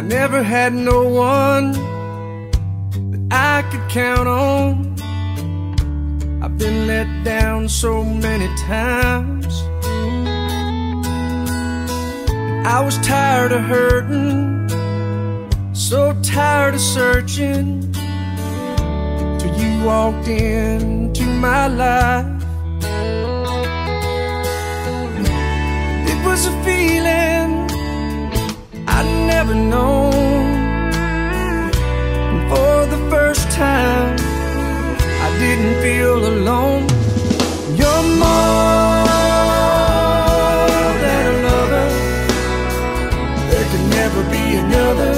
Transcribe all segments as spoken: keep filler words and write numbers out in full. I never had no one that I could count on. I've been let down so many times. I was tired of hurting, so tired of searching, till you walked into my life. It was a feeling I'd never known, and for the first time I didn't feel alone. You're more than a lover, there could never be another.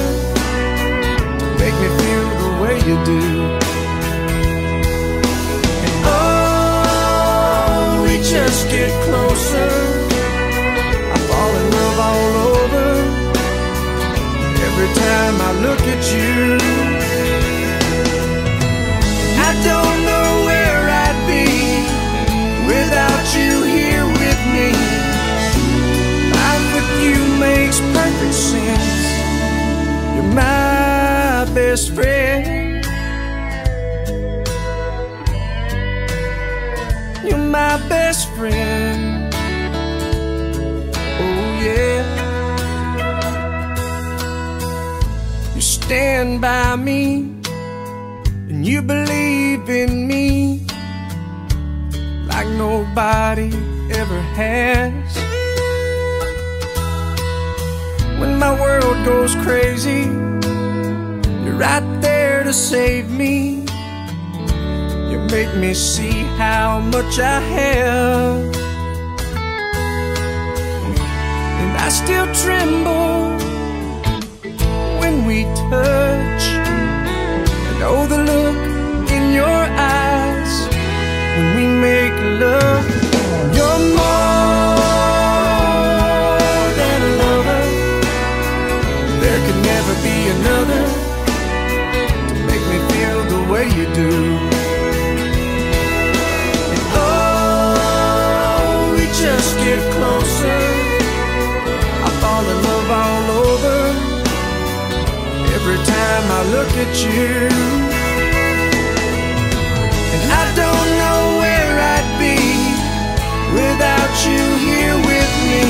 Make me feel the way you do. And oh, we just get closer, I fall in love all over. Every time I look at you, I don't know where I'd be without you here with me. Life with you makes perfect sense. You're my best friend. You're my best friend. Oh yeah. Stand by me, and you believe in me like nobody ever has. When my world goes crazy, you're right there to save me. You make me see how much I have, and I still tremble when we touch, and oh, the look in your eyes when we make love. You're more than a lover, there could never be another to make me feel the way you do. And oh, we just get closer, I fall in love all over. Every time I look at you, and I don't know where I'd be without you here with me.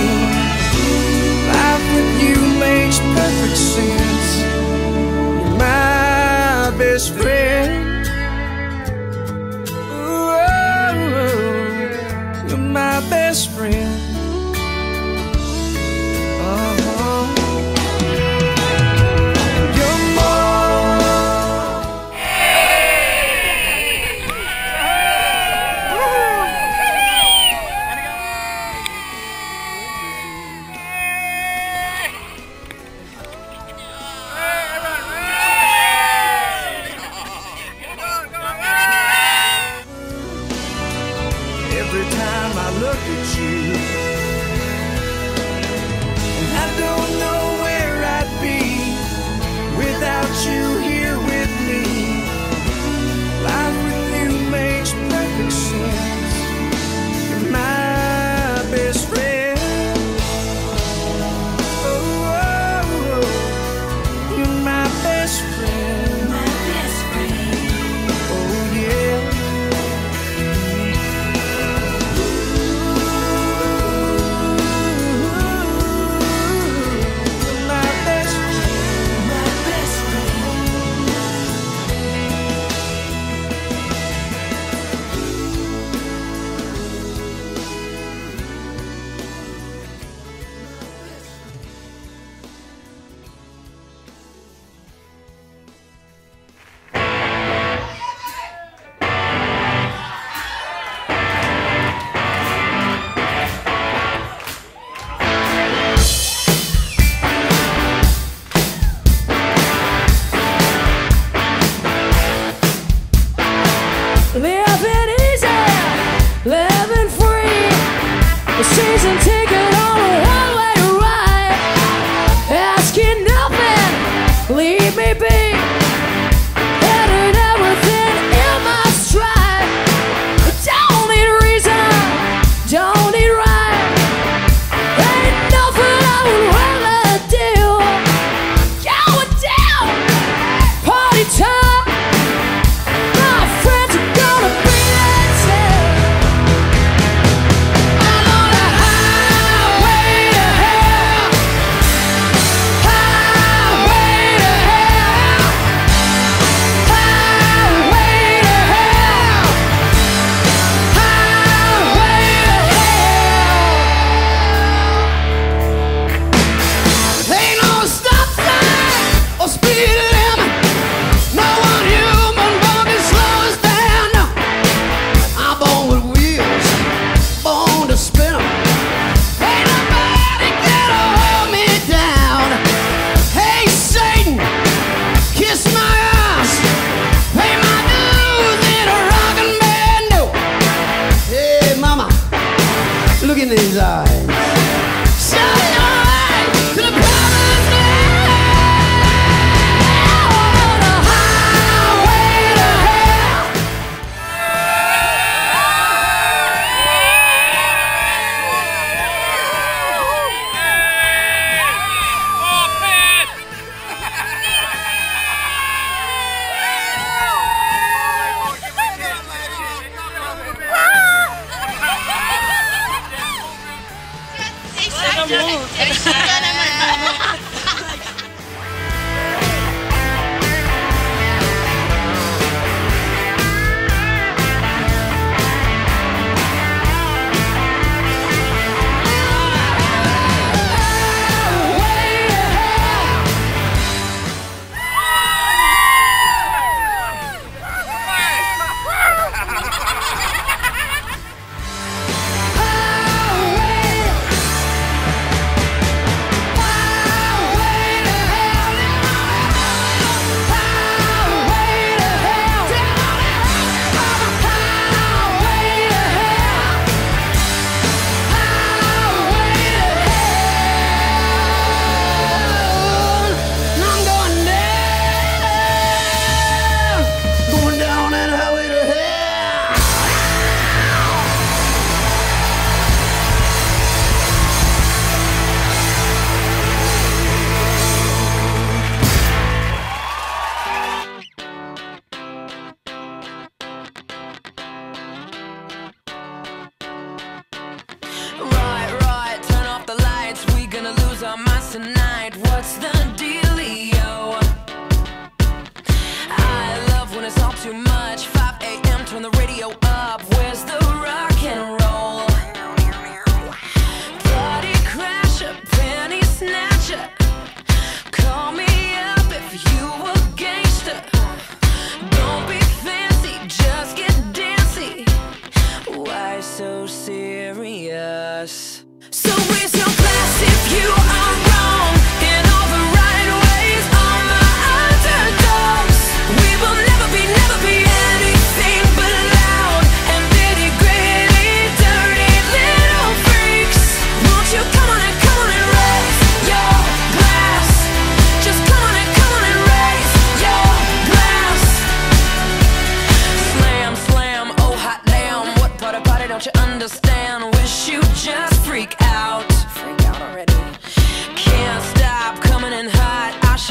Life with you makes perfect sense. You're my best friend. Ooh, you're my best friend.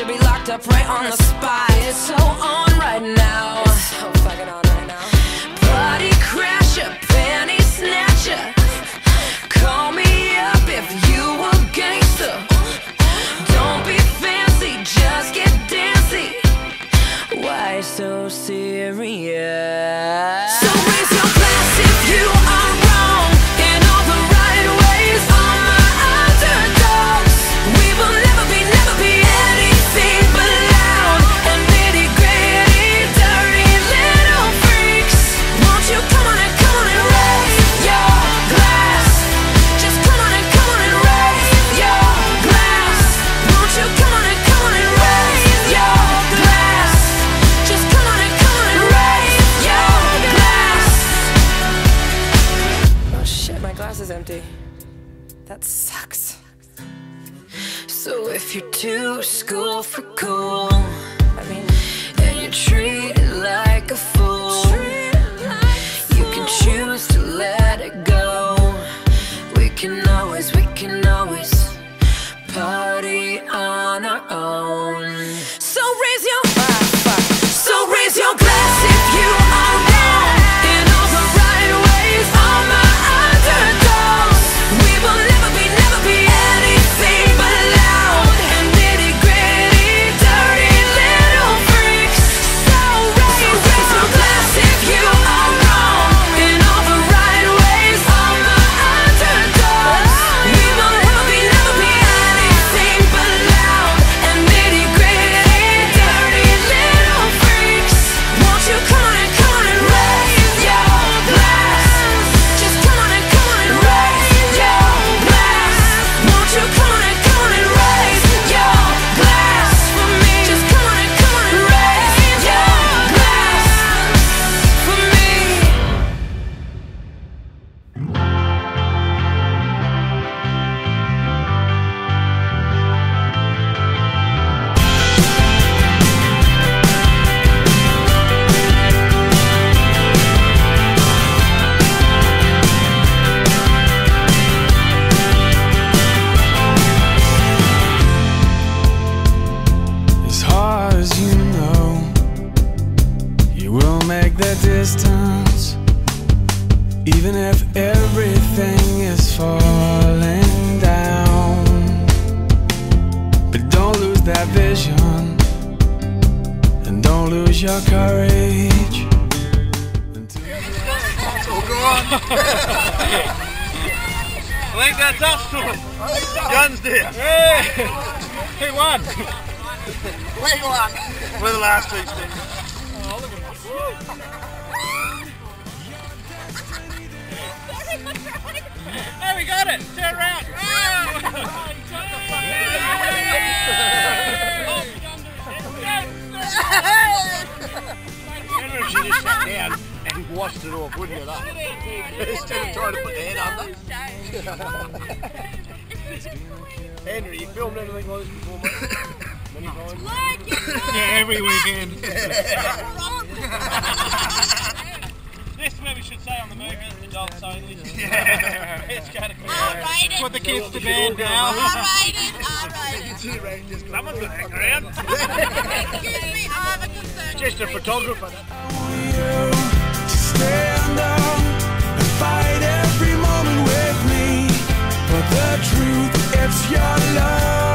should be locked up right on the spot. It's so on right now. It's so fucking on right now. Party crasher, panty snatcher. Call me up if you a gangster. Don't be fancy, just get dancy. Why so serious? So raise your glass if you are wrong. Empty. That sucks. So if you're too school for cool, I mean, and you treat it like a fool, you can choose to let it go. We can always, we can always party on our own. So raise your glass. So raise your glass if you are wrong in all the right ways. On my distance, even if everything is falling down, but don't lose that vision, and don't lose your courage. What's going on? I think that's us to it. Guns there. Hey! Hey, one! Wait, one! We're the last two things. Oh, look at this. Hey, we got it! Turn around! Oh, yeah. She just sat down and washed it off, wouldn't you? Instead of trying to put the head under. Henry, you filmed anything like this before, mate? Like yeah, every weekend. This is where we should say on the movie, the dogs only. Yeah. It's kind of cool. Right. Put the kids to bed now. All right, all right. Someone's going to hang around. Excuse me, I have a concern. Just a photographer. Stand up and fight every moment with me. But the truth, it's your love.